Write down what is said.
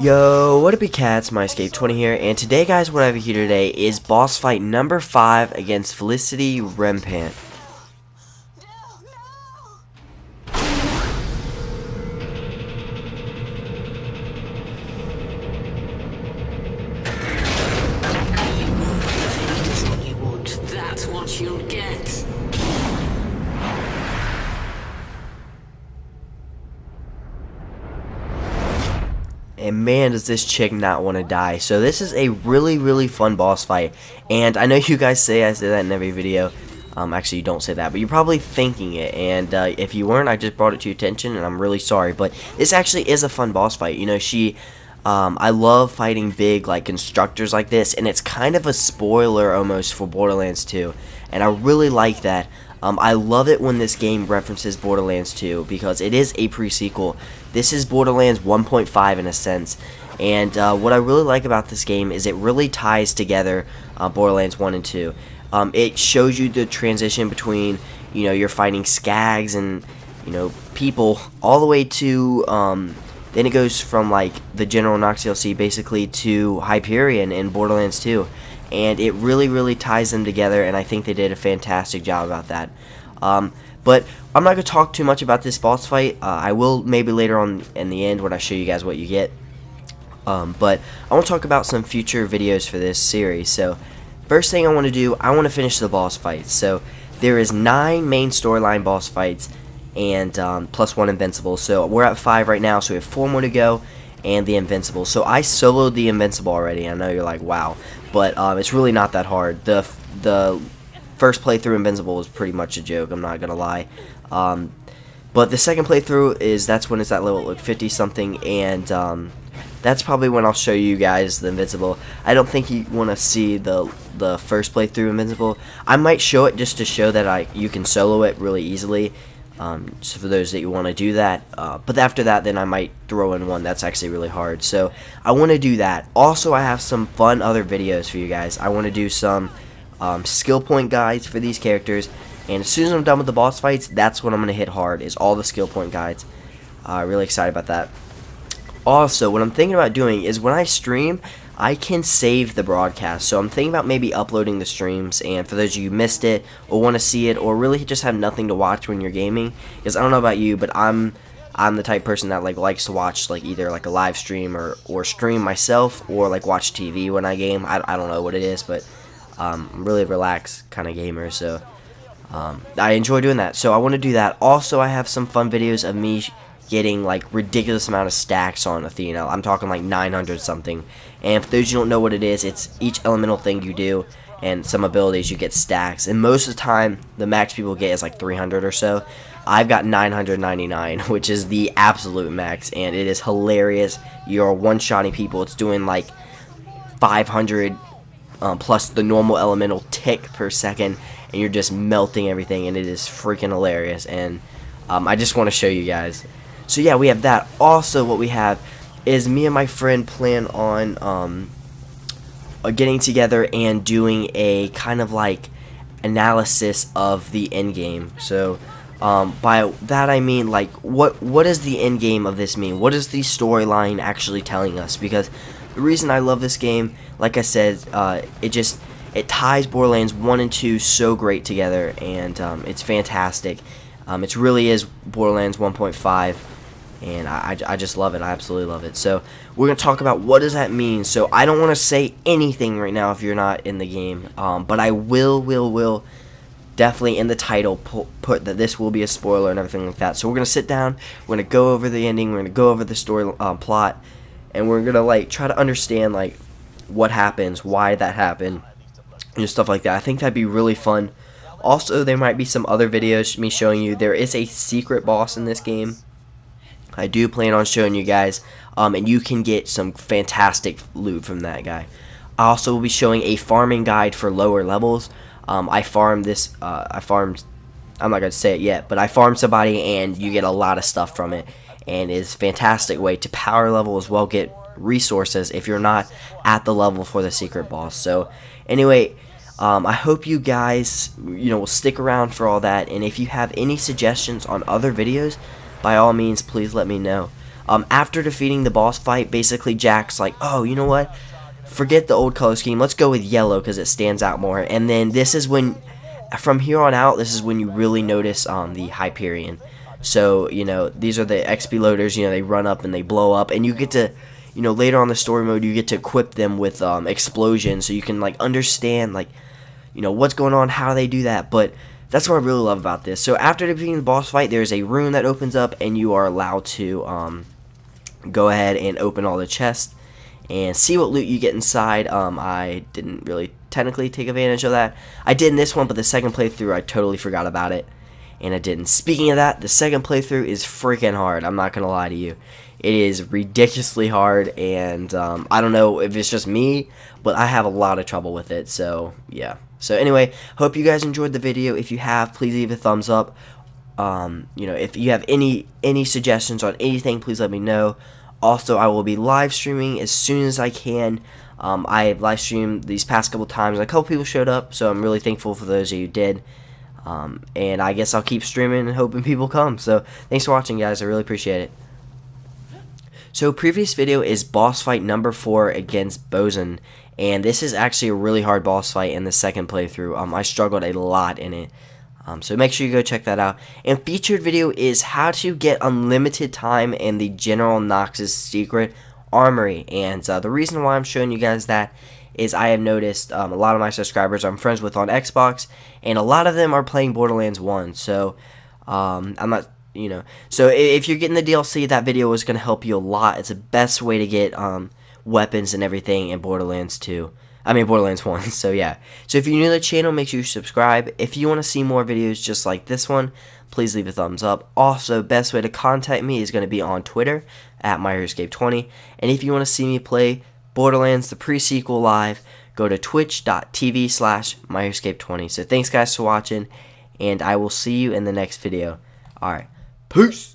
Yo, what up, you cats? MyScape20 here, and today, guys, what I have here today is boss fight number 5 against Felicity Rampant. And man, does this chick not want to die. So this is a really fun boss fight, and I know you guys say I say that in every video. Actually, you don't say that, but you're probably thinking it, and if you weren't, I just brought it to your attention, and I'm really sorry, but this actually is a fun boss fight. You know, she I love fighting big, like, constructors like this, and it's kind of a spoiler almost for Borderlands 2, and I really like that. I love it when this game references Borderlands 2, because it is a pre-sequel. This is Borderlands 1.5 in a sense, and what I really like about this game is it really ties together Borderlands 1 and 2. It shows you the transition between, you know, you're fighting Skags and, you know, people, all the way to, then it goes from, like, the General Nox DLC basically to Hyperion in Borderlands 2. And it really ties them together, and I think they did a fantastic job about that. But I'm not going to talk too much about this boss fight. I will maybe later on in the end when I show you guys what you get. But I want to talk about some future videos for this series. So first thing I want to do, I want to finish the boss fights. So there is 9 main storyline boss fights, and plus 1 invincible. So we're at 5 right now, so we have 4 more to go. And the invincible. So I soloed the invincible already. I know you're like, wow, but it's really not that hard. The first playthrough invincible was pretty much a joke, I'm not gonna lie. But the second playthrough is, that's when it's that level, like 50 something, and that's probably when I'll show you guys the invincible. I don't think you want to see the first playthrough invincible. I might show it just to show that you can solo it really easily. So for those that you want to do that, but after that, then I might throw in one that's actually really hard, so I want to do that. Also, I have some fun other videos for you guys. I want to do some skill point guides for these characters, and as soon as I'm done with the boss fights, that's when I'm going to hit hard, is all the skill point guides. Really excited about that. Also, what I'm thinking about doing is when I stream, I can save the broadcast, so I'm thinking about maybe uploading the streams, and for those of you who missed it, or want to see it, or really just have nothing to watch when you're gaming, because I don't know about you, but I'm the type of person that, like, likes to watch, like, either, like, a live stream, or stream myself, or, like, watch TV when I game. I don't know what it is, but I'm really relaxed kind of gamer, so I enjoy doing that, so I want to do that. Also, I have some fun videos of me getting, like, ridiculous amount of stacks on Athena. I'm talking like 900 something, and for those you don't know what it is, it's each elemental thing you do and some abilities you get stacks, and most of the time the max people get is like 300 or so. I've got 999, which is the absolute max, and it is hilarious. You're one-shotting people. It's doing like 500 plus the normal elemental tick per second, and you're just melting everything, and it is freaking hilarious, and I just want to show you guys. So yeah, we have that. Also, what we have is me and my friend plan on getting together and doing a kind of like analysis of the end game. So by that I mean, like, what is the end game of this mean? What is the storyline actually telling us? Because the reason I love this game, like I said, it ties Borderlands 1 and 2 so great together, and it's fantastic. It really is Borderlands 1.5. And I just love it. I absolutely love it. So we're going to talk about what does that mean. So I don't want to say anything right now if you're not in the game. But I will definitely in the title put that this will be a spoiler and everything like that. So we're going to sit down. We're going to go over the ending. We're going to go over the story plot. And we're going to, like, try to understand, like, what happens, why that happened, and stuff like that. I think that'd be really fun. Also, there might be some other videos me showing you. There is a secret boss in this game. I do plan on showing you guys, and you can get some fantastic loot from that guy. I also will be showing a farming guide for lower levels. I'm not going to say it yet, but I farmed somebody, and you get a lot of stuff from it, and it's a fantastic way to power level as well, get resources if you're not at the level for the secret boss. So anyway, I hope you guys, you know, will stick around for all that, and if you have any suggestions on other videos, by all means, please let me know. After defeating the boss fight, basically Jack's like, oh, you know what? Forget the old color scheme. Let's go with yellow because it stands out more. And then this is when, from here on out, this is when you really notice the Hyperion. So, you know, these are the XP loaders. You know, they run up and they blow up. And you get to, you know, later on the story mode, you get to equip them with explosions. So you can, like, understand, like, you know, what's going on, how they do that. But that's what I really love about this. So after defeating the boss fight, there's a room that opens up. And you are allowed to go ahead and open all the chests and see what loot you get inside. I didn't really technically take advantage of that. I did in this one, but the second playthrough, I totally forgot about it. And I didn't. Speaking of that, the second playthrough is freaking hard. I'm not going to lie to you. It is ridiculously hard, and I don't know if it's just me, but I have a lot of trouble with it. So, yeah. So, anyway, hope you guys enjoyed the video. If you have, please leave a thumbs up. You know, if you have any suggestions on anything, please let me know. Also, I will be live streaming as soon as I can. I live streamed these past couple times. A couple people showed up, so I'm really thankful for those of you who did. And I guess I'll keep streaming and hoping people come. So, thanks for watching, guys. I really appreciate it. So, previous video is boss fight number 4 against Bozen. And this is actually a really hard boss fight in the second playthrough. I struggled a lot in it. So, make sure you go check that out. And featured video is how to get unlimited time in the General Nox's secret armory. And the reason why I'm showing you guys that is I have noticed a lot of my subscribers I'm friends with on Xbox, and a lot of them are playing Borderlands 1, so I'm not, you know, so if you're getting the DLC, that video is going to help you a lot. It's the best way to get weapons and everything in Borderlands 2, I mean Borderlands 1, so yeah. So if you're new to the channel, make sure you subscribe. If you want to see more videos just like this one, please leave a thumbs up. Also, best way to contact me is going to be on Twitter, at MyScape20, and if you want to see me play Borderlands, the pre-sequel live, go to twitch.tv/MyScape20. So thanks guys for watching, and I will see you in the next video. Alright, peace!